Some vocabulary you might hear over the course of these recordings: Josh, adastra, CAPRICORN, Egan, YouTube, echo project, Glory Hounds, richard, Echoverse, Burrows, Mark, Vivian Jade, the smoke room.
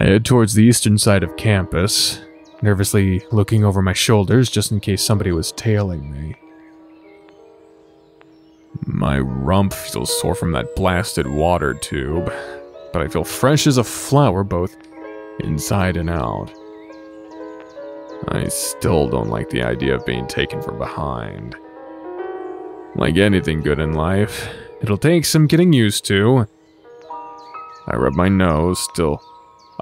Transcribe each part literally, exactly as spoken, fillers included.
I head towards the eastern side of campus, nervously looking over my shoulders just in case somebody was tailing me. My rump feels sore from that blasted water tube, but I feel fresh as a flower both inside and out. I still don't like the idea of being taken from behind. Like anything good in life, it'll take some getting used to. I rub my nose, still...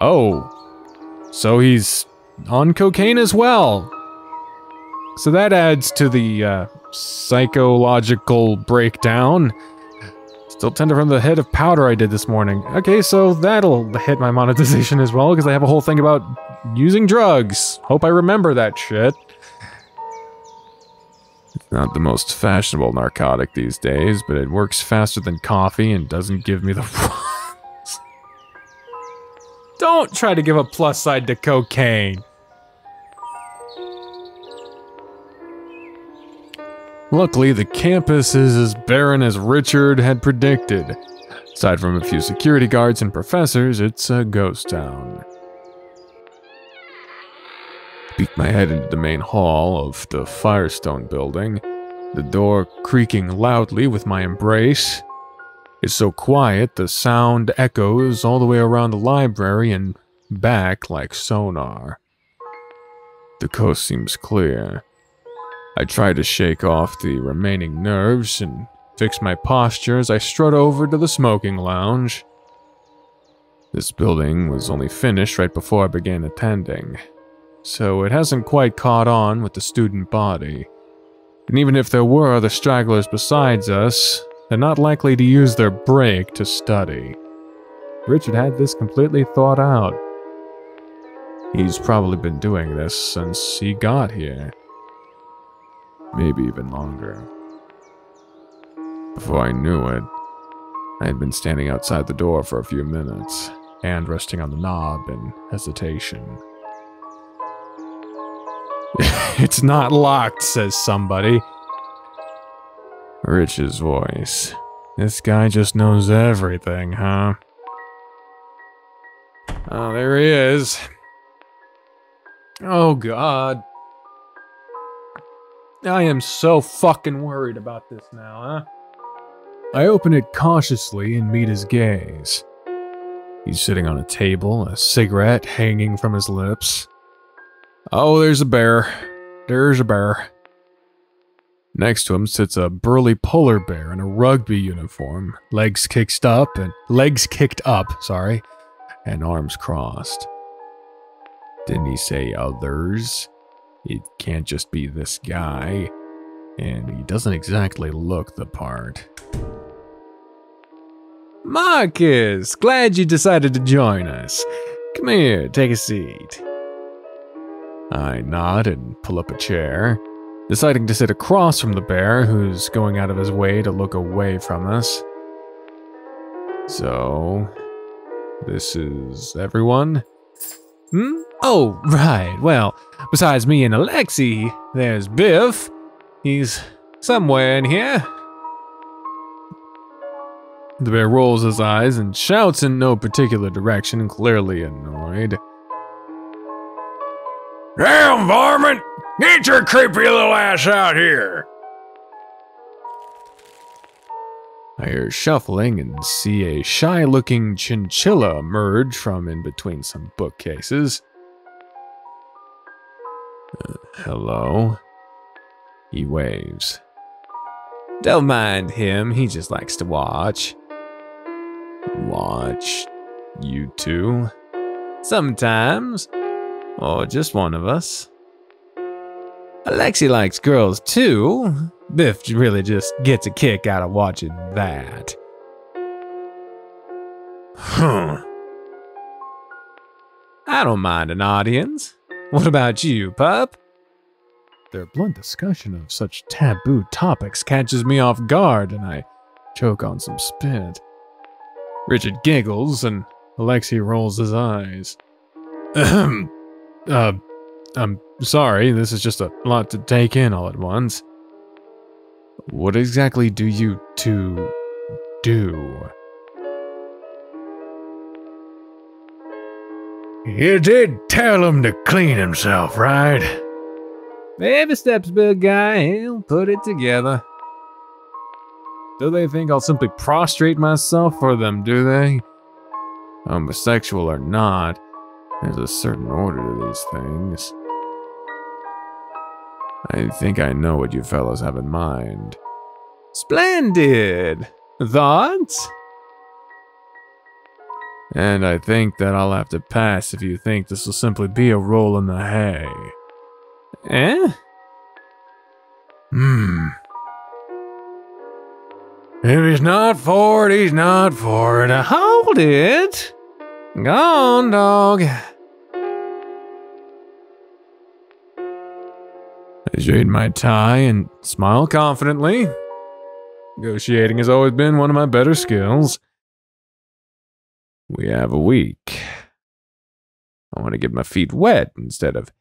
Oh! So he's on cocaine as well! So that adds to the, uh, psychological breakdown. Still tender from the head of powder I did this morning. Okay, so that'll hit my monetization as well, because I have a whole thing about using drugs. Hope I remember that shit. It's not the most fashionable narcotic these days, but it works faster than coffee and doesn't give me the runs. Don't try to give a plus side to cocaine. Luckily, the campus is as barren as Richard had predicted. Aside from a few security guards and professors, it's a ghost town. Peek my head into the main hall of the Firestone building, the door creaking loudly with my embrace. It's so quiet, the sound echoes all the way around the library and back like sonar. The coast seems clear. I try to shake off the remaining nerves and fix my posture as I strut over to the smoking lounge. This building was only finished right before I began attending, so it hasn't quite caught on with the student body. And even if there were other stragglers besides us, they're not likely to use their break to study. Richard had this completely thought out. He's probably been doing this since he got here. Maybe even longer. Before I knew it, I had been standing outside the door for a few minutes, hand resting on the knob in hesitation. It's not locked, says somebody. Rich's voice. This guy just knows everything, huh? Oh, there he is. Oh, God. I am so fucking worried about this now, huh? I open it cautiously and meet his gaze. He's sitting on a table, a cigarette hanging from his lips. Oh, there's a bear. There's a bear. Next to him sits a burly polar bear in a rugby uniform, legs kicked up and legs kicked up, sorry, and arms crossed. Didn't he say others? It can't just be this guy, and he doesn't exactly look the part. Marcus, glad you decided to join us. Come here, take a seat. I nod and pull up a chair, deciding to sit across from the bear who's going out of his way to look away from us. So, this is everyone? Hmm? Oh, right, well, besides me and Alexi, there's Biff. He's somewhere in here. The bear rolls his eyes and shouts in no particular direction, clearly annoyed. Damn, varmint! Get your creepy little ass out here! I hear shuffling and see a shy-looking chinchilla emerge from in between some bookcases. Uh, hello? He waves. Don't mind him, he just likes to watch. Watch you two? Sometimes. Or just one of us. Alexi likes girls too. Biff really just gets a kick out of watching that. Huh. I don't mind an audience. What about you, pup? Their blunt discussion of such taboo topics catches me off guard, and I choke on some spit. Richard giggles, and Alexi rolls his eyes. Ahem. uh, I'm sorry, this is just a lot to take in all at once. What exactly do you two do? You did tell him to clean himself, right? Baby steps, big guy. He'll put it together. Do they think I'll simply prostrate myself for them, do they? Homosexual or not, there's a certain order to these things. I think I know what you fellas have in mind. Splendid! Thoughts? And I think that I'll have to pass if you think this will simply be a roll in the hay. Eh? Hmm. If he's not for it, he's not for it. Hold it! Go on, dog. I shade my tie and smile confidently. Negotiating has always been one of my better skills. We have a week. I want to get my feet wet instead of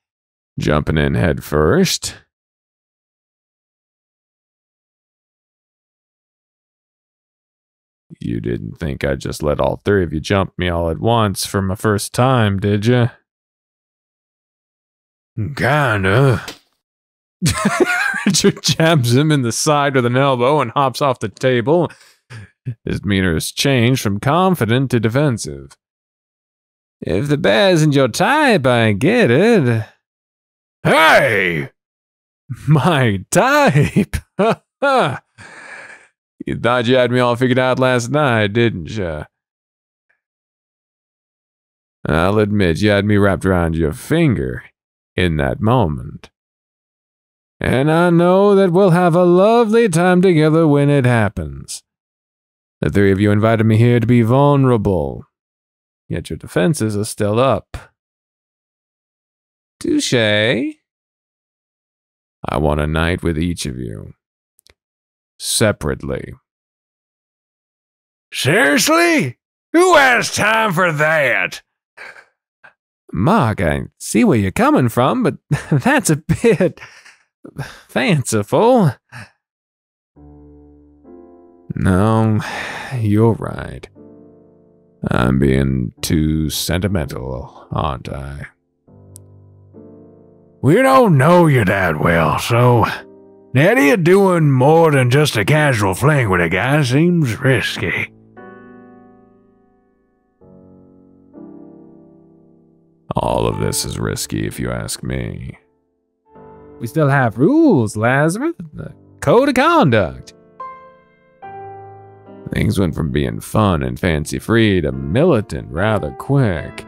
jumping in head first. You didn't think I'd just let all three of you jump me all at once for my first time, did you? Kinda. Richard jabs him in the side with an elbow and hops off the table. His demeanor has changed from confident to defensive. If the bear isn't your type, I get it. Hey! My type? You thought you had me all figured out last night, didn't you? I'll admit you had me wrapped around your finger in that moment. And I know that we'll have a lovely time together when it happens. The three of you invited me here to be vulnerable, yet your defenses are still up. Touche. I want a night with each of you. Separately. Seriously? Who has time for that? Mark, I see where you're coming from, but that's a bit fanciful. No, you're right. I'm being too sentimental, aren't I? We don't know you that well, so that you doing more than just a casual fling with a guy seems risky. All of this is risky if you ask me. We still have rules, Lazarus. The code of conduct. Things went from being fun and fancy-free to militant rather quick.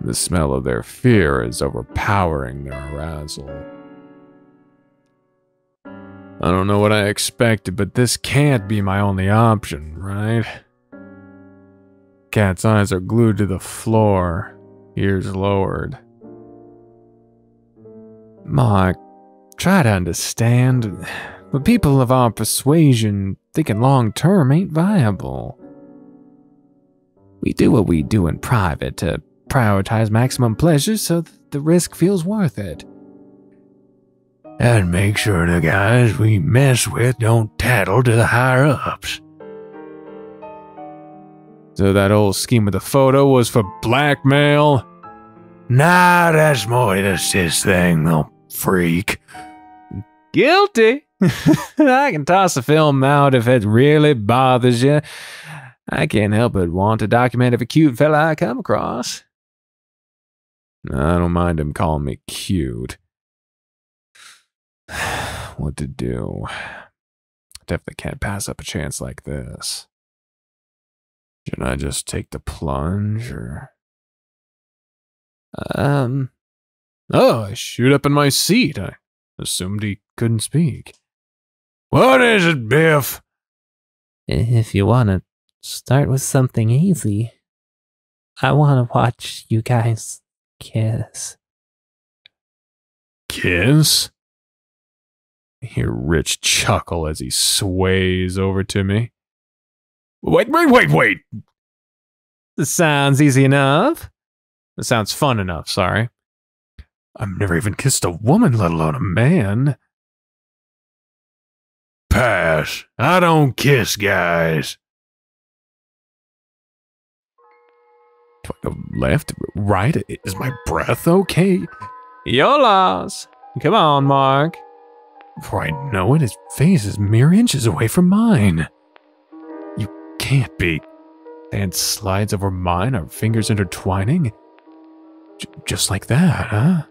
The smell of their fear is overpowering their arousal. I don't know what I expected, but this can't be my only option, right? Cat's eyes are glued to the floor, ears lowered. Mark, try to understand. The people of our persuasion thinking long-term ain't viable. We do what we do in private to prioritize maximum pleasure so that the risk feels worth it. And make sure the guys we mess with don't tattle to the higher-ups. So that old scheme with the photo was for blackmail? Nah, that's more just this thing, little freak. Guilty? I can toss a film out if it really bothers you. I can't help but want to document every cute fella I come across. I don't mind him calling me cute. What to do? Definitely can't pass up a chance like this. Should I just take the plunge, or... Um... Oh, I shoot up in my seat. I assumed he couldn't speak. What is it, Biff? If you want to start with something easy, I want to watch you guys kiss. Kiss? I hear Rich chuckle as he sways over to me. Wait, wait, wait, wait! This sounds easy enough. This sounds fun enough, sorry. I've never even kissed a woman, let alone a man. Pass. I don't kiss guys. left, right. Is my breath okay? Yolas! Come on, Mark. Before I know it, his face is mere inches away from mine. You can't be. Hand slides over mine, our fingers intertwining. J just like that, huh?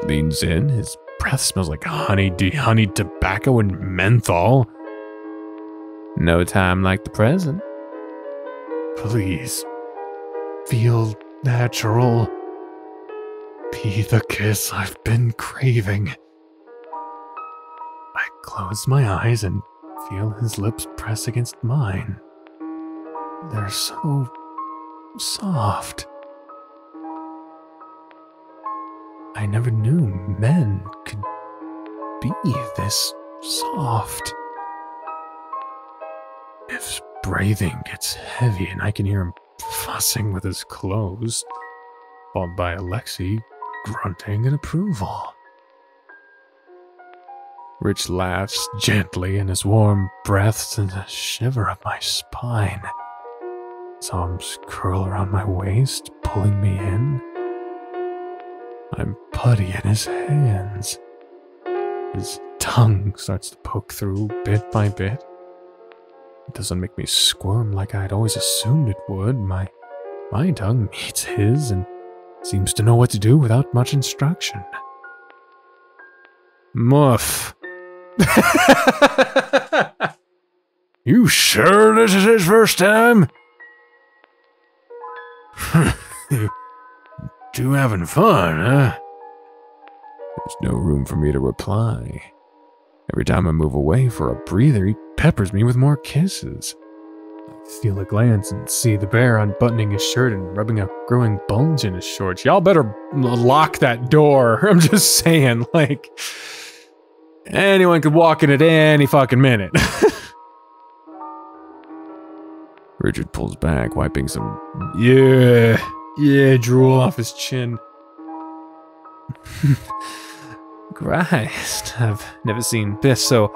He leans in, his breath smells like honey, honey, tobacco, and menthol. No time like the present. Please, feel natural. Be the kiss I've been craving. I close my eyes and feel his lips press against mine. They're so soft. I never knew men could be this soft. If breathing gets heavy and I can hear him fussing with his clothes, followed by Alexei grunting in approval. Rich laughs gently and his warm breath sends a shiver up my spine. His arms curl around my waist, pulling me in. I'm putty in his hands. His tongue starts to poke through bit by bit. It doesn't make me squirm like I'd always assumed it would. My, my tongue meets his and seems to know what to do without much instruction. Muff. You sure this is his first time? You having fun, huh? There's no room for me to reply. Every time I move away for a breather, he peppers me with more kisses. I steal a glance and see the bear unbuttoning his shirt and rubbing a growing bulge in his shorts. Y'all better lock that door. I'm just saying, like, anyone could walk in at any fucking minute. Richard pulls back, wiping some yeah. Yeah, drool off his chin. Christ, I've never seen this so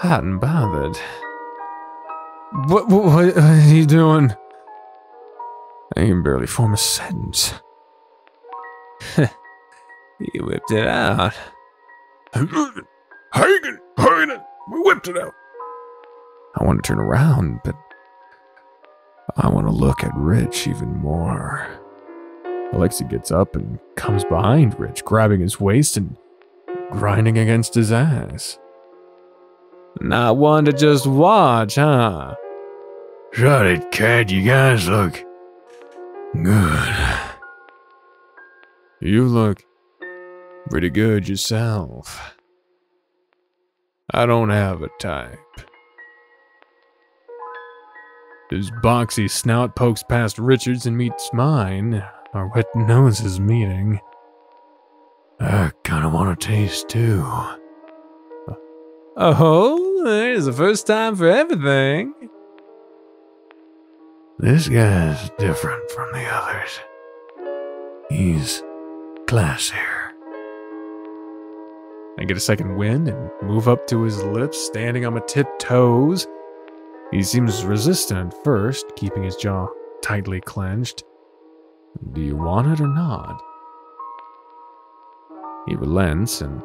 hot and bothered. What, what, what are you doing? I can barely form a sentence. He whipped it out. Hagen, Hagen, we whipped it out. I want to turn around, but I want to look at Rich even more. Alexei gets up and comes behind Rich, grabbing his waist and grinding against his ass. Not one to just watch, huh? Shut it, kid. You guys look good. You look pretty good yourself. I don't have a type. His boxy snout pokes past Richard's and meets mine, our wet noses meeting. I kinda wanna taste too. Oh, there's the first time for everything. This guy's different from the others. He's classier. I get a second wind and move up to his lips, standing on my tiptoes. He seems resistant at first, keeping his jaw tightly clenched. Do you want it or not? He relents, and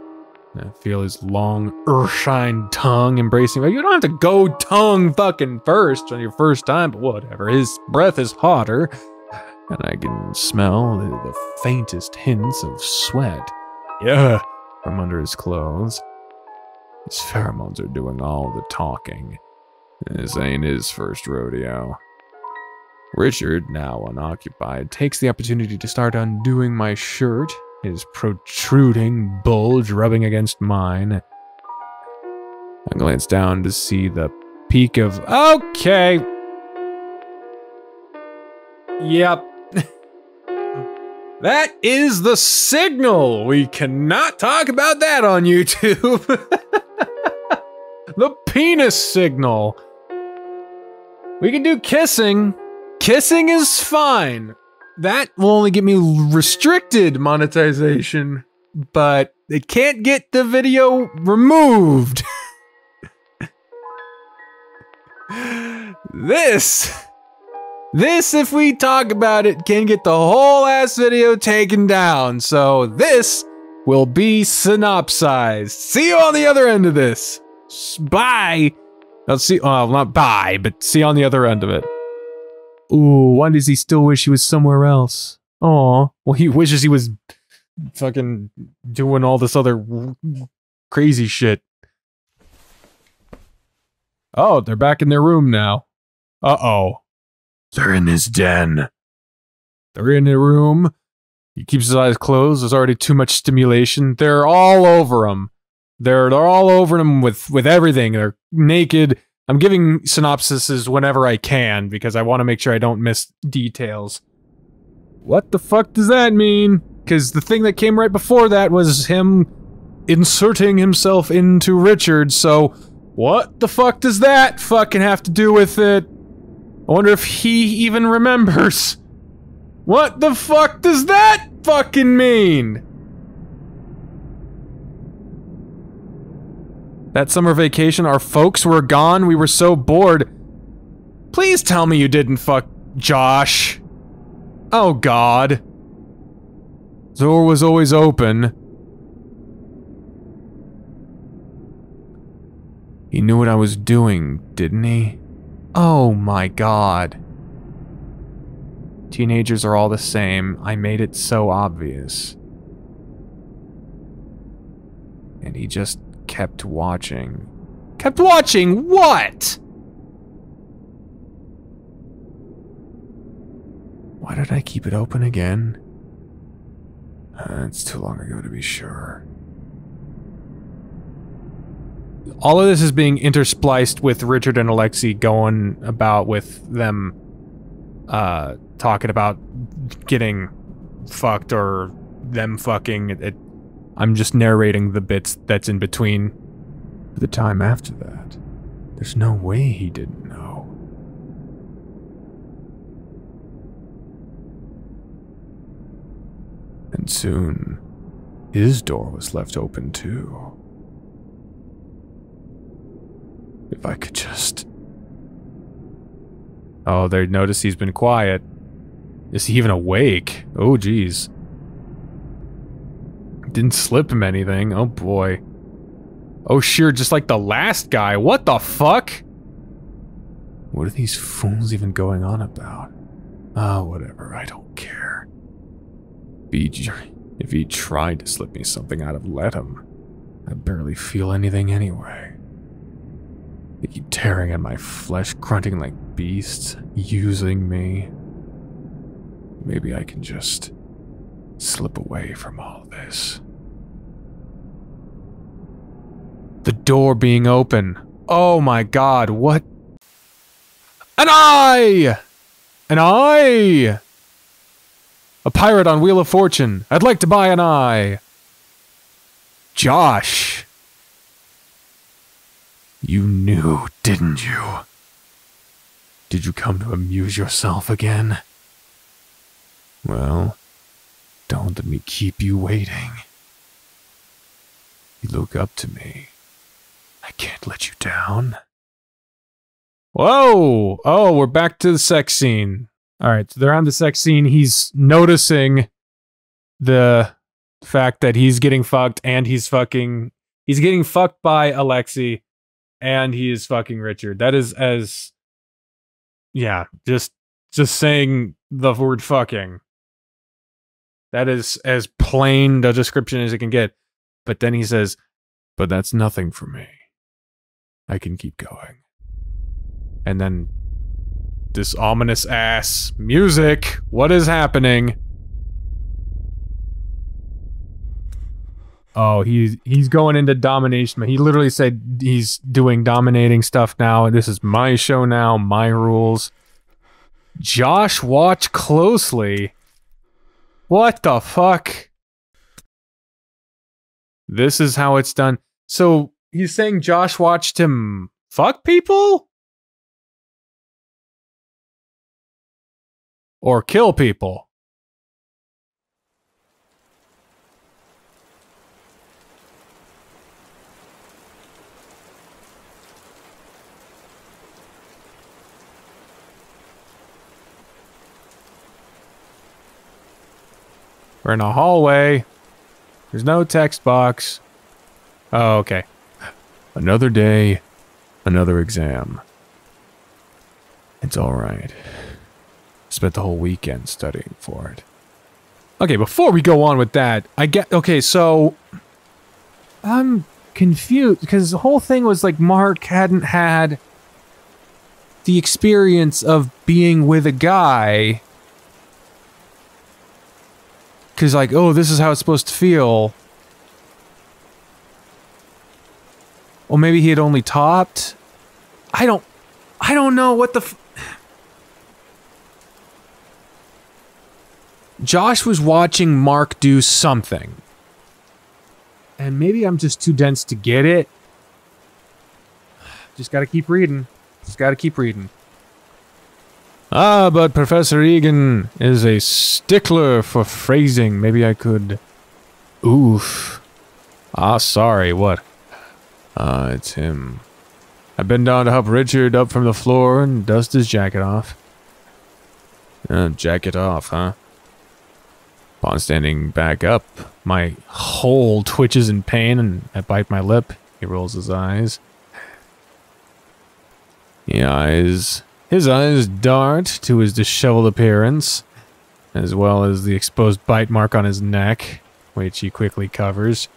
I feel his long, Urshine tongue embracing me. You don't have to go tongue fucking first on your first time, but whatever. His breath is hotter, and I can smell the, the faintest hints of sweat. Yeah, from under his clothes. His pheromones are doing all the talking. This ain't his first rodeo. Richard, now unoccupied, takes the opportunity to start undoing my shirt, his protruding bulge rubbing against mine. I glance down to see the peak of okay. Yep. That is the signal. We cannot talk about that on YouTube. The penis signal. We can do kissing. Kissing is fine. That will only get me restricted monetization, but it can't get the video removed. This This, if we talk about it, can get the whole ass video taken down, so this will be synopsized. See you on the other end of this. Bye. I'll see, well, not bye, but see you on the other end of it. Ooh, why does he still wish he was somewhere else? Aw. Well, he wishes he was fucking doing all this other crazy shit. Oh, they're back in their room now. Uh-oh. They're in his den. They're in a room. He keeps his eyes closed. There's already too much stimulation. They're all over him. They're, they're all over him with, with everything. They're naked. I'm giving synopsises whenever I can because I want to make sure I don't miss details. What the fuck does that mean? Because the thing that came right before that was him inserting himself into Richard, so what the fuck does that fucking have to do with it? I wonder if he even remembers. What the fuck does that fucking mean? That summer vacation, our folks were gone, we were so bored. Please tell me you didn't fuck Josh. Oh god. The door was always open. He knew what I was doing, didn't he? Oh my god. Teenagers are all the same. I made it so obvious. And he just kept watching. Kept watching what? Why did I keep it open again? Uh, it's too long ago to be sure. All of this is being interspliced with Richard and Alexei going about with them uh, talking about getting fucked or them fucking. It, it, I'm just narrating the bits that's in between. The time after that, there's no way he didn't know. And soon, his door was left open too. If I could just... Oh, they notice he's been quiet. Is he even awake? Oh, geez. Didn't slip him anything. Oh, boy. Oh, sure, just like the last guy. What the fuck? What are these fools even going on about? Ah, oh, whatever. I don't care. If he tried to slip me something, I'd have let him. I barely feel anything anyway. They keep tearing at my flesh, grunting like beasts, using me. Maybe I can just slip away from all this. The door being open. Oh my god, what? An eye! An eye! A pirate on Wheel of Fortune. I'd like to buy an eye. Josh. You knew, didn't you? Did you come to amuse yourself again? Well, don't let me keep you waiting. You look up to me. I can't let you down. Whoa! Oh, we're back to the sex scene. Alright, so they're on the sex scene. He's noticing the fact that he's getting fucked and he's fucking... He's getting fucked by Alexei. And he is fucking Richard. That is as... Yeah, just just saying the word fucking. That is as plain a description as it can get. But then he says, but that's nothing for me. I can keep going. And then... This ominous ass music. What is happening? Oh, he's, he's going into domination. He literally said he's doing dominating stuff now. This is my show now, my rules. Josh, watch closely. What the fuck? This is how it's done. So, he's saying Josh watched him fuck people? Or kill people? We're in a hallway. There's no text box. Oh, okay. Another day, another exam. It's alright. Spent the whole weekend studying for it. Okay, before we go on with that, I get... Okay, so... I'm confused, because the whole thing was like Mark hadn't had the experience of being with a guy. Because like, oh, this is how it's supposed to feel. Or maybe he had only topped. I don't... I don't know what the... F Josh was watching Mark do something. And maybe I'm just too dense to get it. Just gotta keep reading. Just gotta keep reading. Ah, but Professor Egan is a stickler for phrasing. Maybe I could... Oof. Ah, sorry, what? Ah, it's him. I bend down to help Richard up from the floor and dust his jacket off. Uh, jacket off, huh? Upon standing back up, my whole twitches in pain and I bite my lip. He rolls his eyes. He eyes. His eyes dart to his disheveled appearance, as well as the exposed bite mark on his neck, which he quickly covers.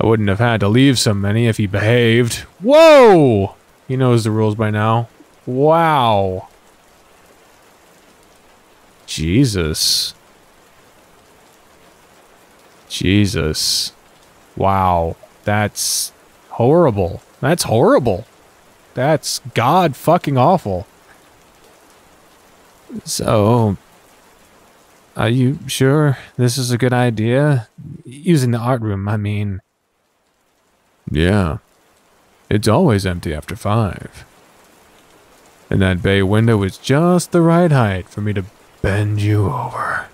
I wouldn't have had to leave so many if he behaved. Whoa! He knows the rules by now. Wow. Jesus. Jesus. Wow. That's horrible. That's horrible. That's god fucking awful. So... Are you sure this is a good idea? Using the art room, I mean... Yeah. It's always empty after five. And that bay window is just the right height for me to bend you over.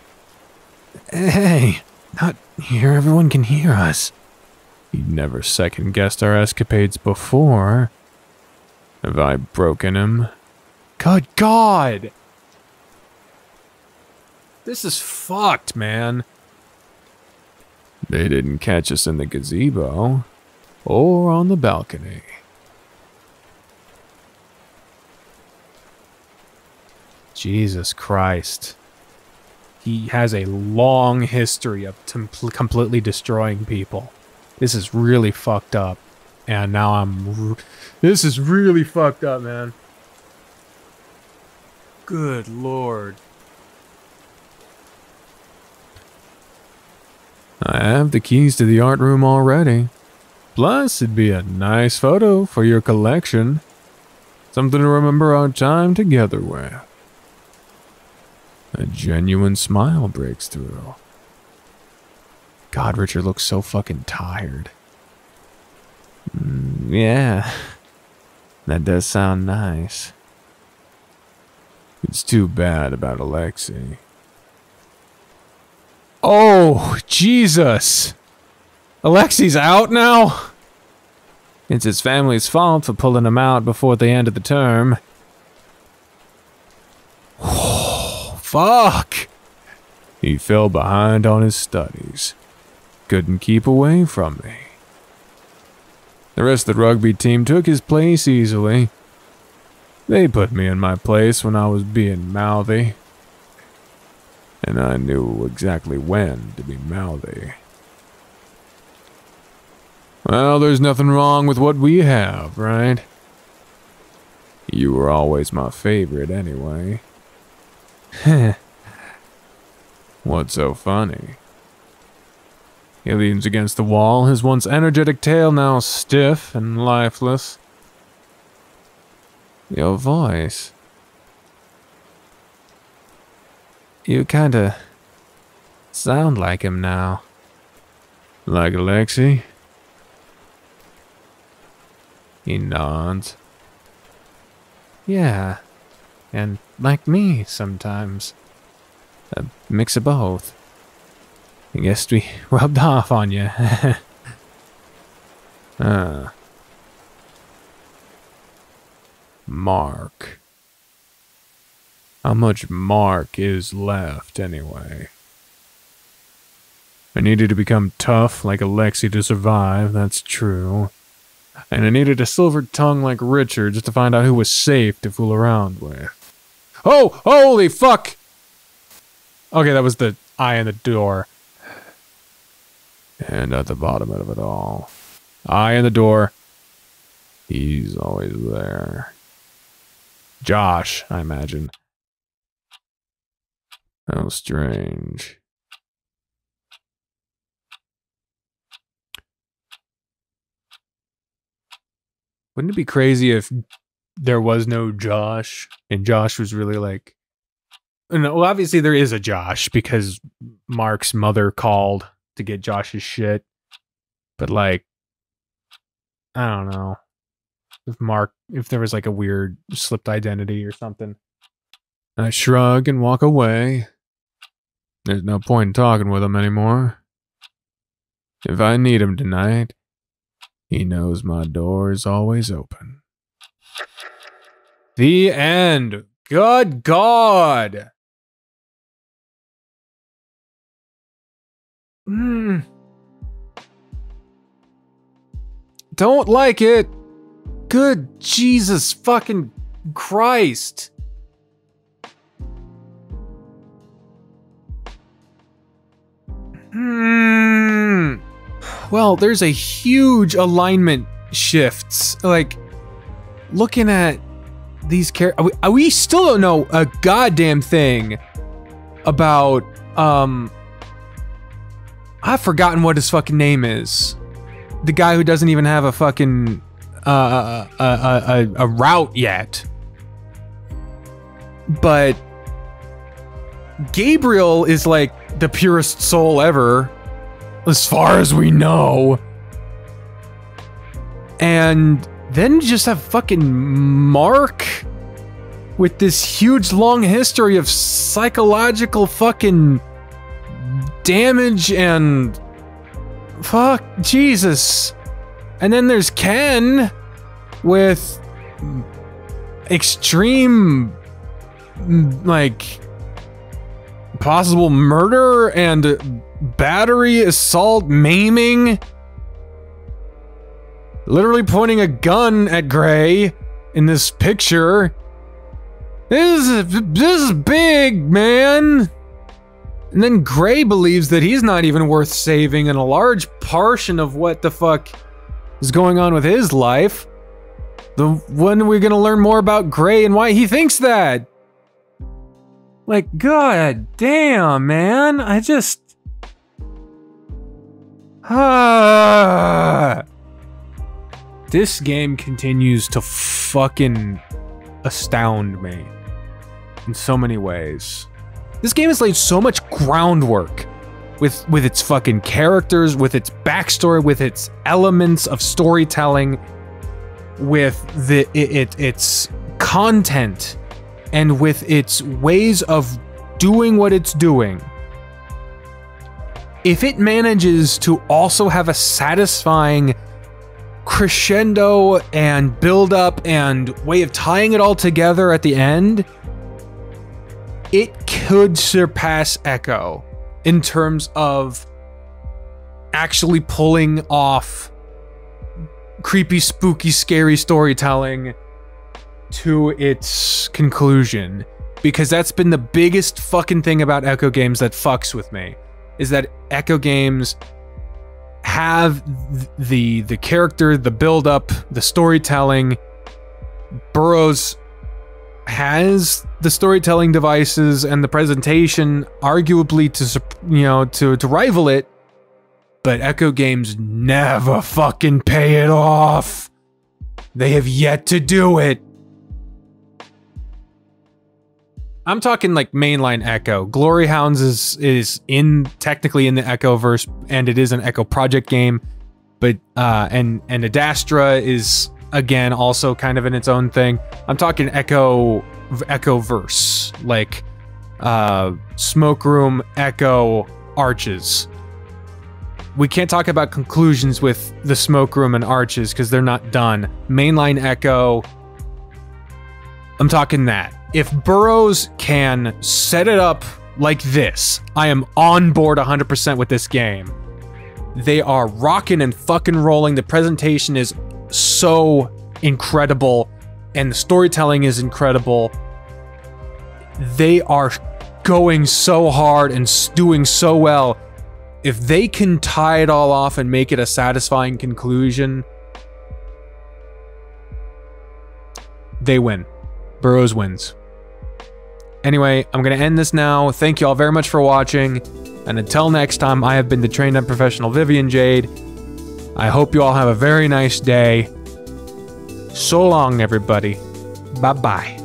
Hey, not here. Everyone can hear us. He'd never second-guessed our escapades before. Have I broken him? Good God! This is fucked, man. They didn't catch us in the gazebo. Or on the balcony. Jesus Christ. He has a long history of completely destroying people. This is really fucked up. And now I'm... This is really fucked up, man. Good Lord. I have the keys to the art room already. Plus, it'd be a nice photo for your collection. Something to remember our time together with. A genuine smile breaks through. God, Richard looks so fucking tired. Mm, yeah. That does sound nice. It's too bad about Alexei. Oh, Jesus! Alexei's out now? It's his family's fault for pulling him out before the end of the term. Oh, fuck! He fell behind on his studies. Couldn't keep away from me. The rest of the rugby team took his place easily. They put me in my place when I was being mouthy. And I knew exactly when to be mouthy. Well, there's nothing wrong with what we have, right? You were always my favorite, anyway. Heh. What's so funny? He leans against the wall, his once energetic tail now stiff and lifeless. Your voice. You kinda sound like him now. Like Alexei? He nods. Yeah, and like me sometimes. A mix of both. I guess we rubbed off on you. uh. Mark. How much Mark is left, anyway? I needed to become tough like Alexi to survive, that's true. And I needed a silver tongue like Richard just to find out who was safe to fool around with. Oh! Holy fuck! Okay, that was the eye in the door. And at the bottom of it all, eye in the door. He's always there. Josh, I imagine. How strange. Wouldn't it be crazy if there was no Josh and Josh was really like... No, well, obviously there is a Josh because Mark's mother called to get Josh's shit. But like, I don't know. If Mark, if there was like a weird slipped identity or something. I shrug and walk away. There's no point in talking with him anymore. If I need him tonight, he knows my door is always open. The end. Good God. Mm. Don't like it. Good Jesus fucking Christ. Mm. Well, there's a huge alignment shifts. Like, looking at these characters, we, we still don't know a goddamn thing about, um, I've forgotten what his fucking name is. The guy who doesn't even have a fucking... Uh, a, a, a, a route yet. But Gabriel is like the purest soul ever, as far as we know. And then you just have fucking Mark with this huge long history of psychological fucking damage and fuck Jesus. And then there's Ken with extreme, like, possible murder and battery, assault, maiming. Literally pointing a gun at Gray in this picture. This is, this is big, man. And then Gray believes that he's not even worth saving, and a large portion of what the fuck is going on with his life. The when are we gonna learn more about Gray and why he thinks that? Like, god damn, man. I just... Ah. This game continues to fucking astound me in so many ways. This game has laid so much groundwork with with its fucking characters, with its backstory, with its elements of storytelling, with the it, it its content, and with its ways of doing what it's doing. If it manages to also have a satisfying crescendo and build up and way of tying it all together at the end, it could surpass Echo in terms of actually pulling off creepy, spooky, scary storytelling to its conclusion. Because that's been the biggest fucking thing about Echo games that fucks with me, is that Echo games have the, the character, the build-up, the storytelling. Burrows has the storytelling devices and the presentation, arguably to you know to to rival it, but Echo games never fucking pay it off. They have yet to do it. I'm talking like mainline Echo. Glory Hounds is is in technically in the Echoverse, and it is an Echo Project game, but uh, and and Adastra is, again, also kind of in its own thing. I'm talking Echo, Echoverse, like uh, Smoke Room, Echo, Arches. We can't talk about conclusions with the Smoke Room and Arches because they're not done. Mainline Echo, I'm talking that. If Burrows can set it up like this. I am on board one hundred percent with this game. They are rocking and fucking rolling. The presentation is so incredible, and the storytelling is incredible. They are going so hard and doing so well. If they can tie it all off and make it a satisfying conclusion, they win. Burrows wins. Anyway, I'm going to end this now. Thank you all very much for watching. And until next time, I have been the trained and professional Vivian Jade. I hope you all have a very nice day. So long, everybody. Bye-bye.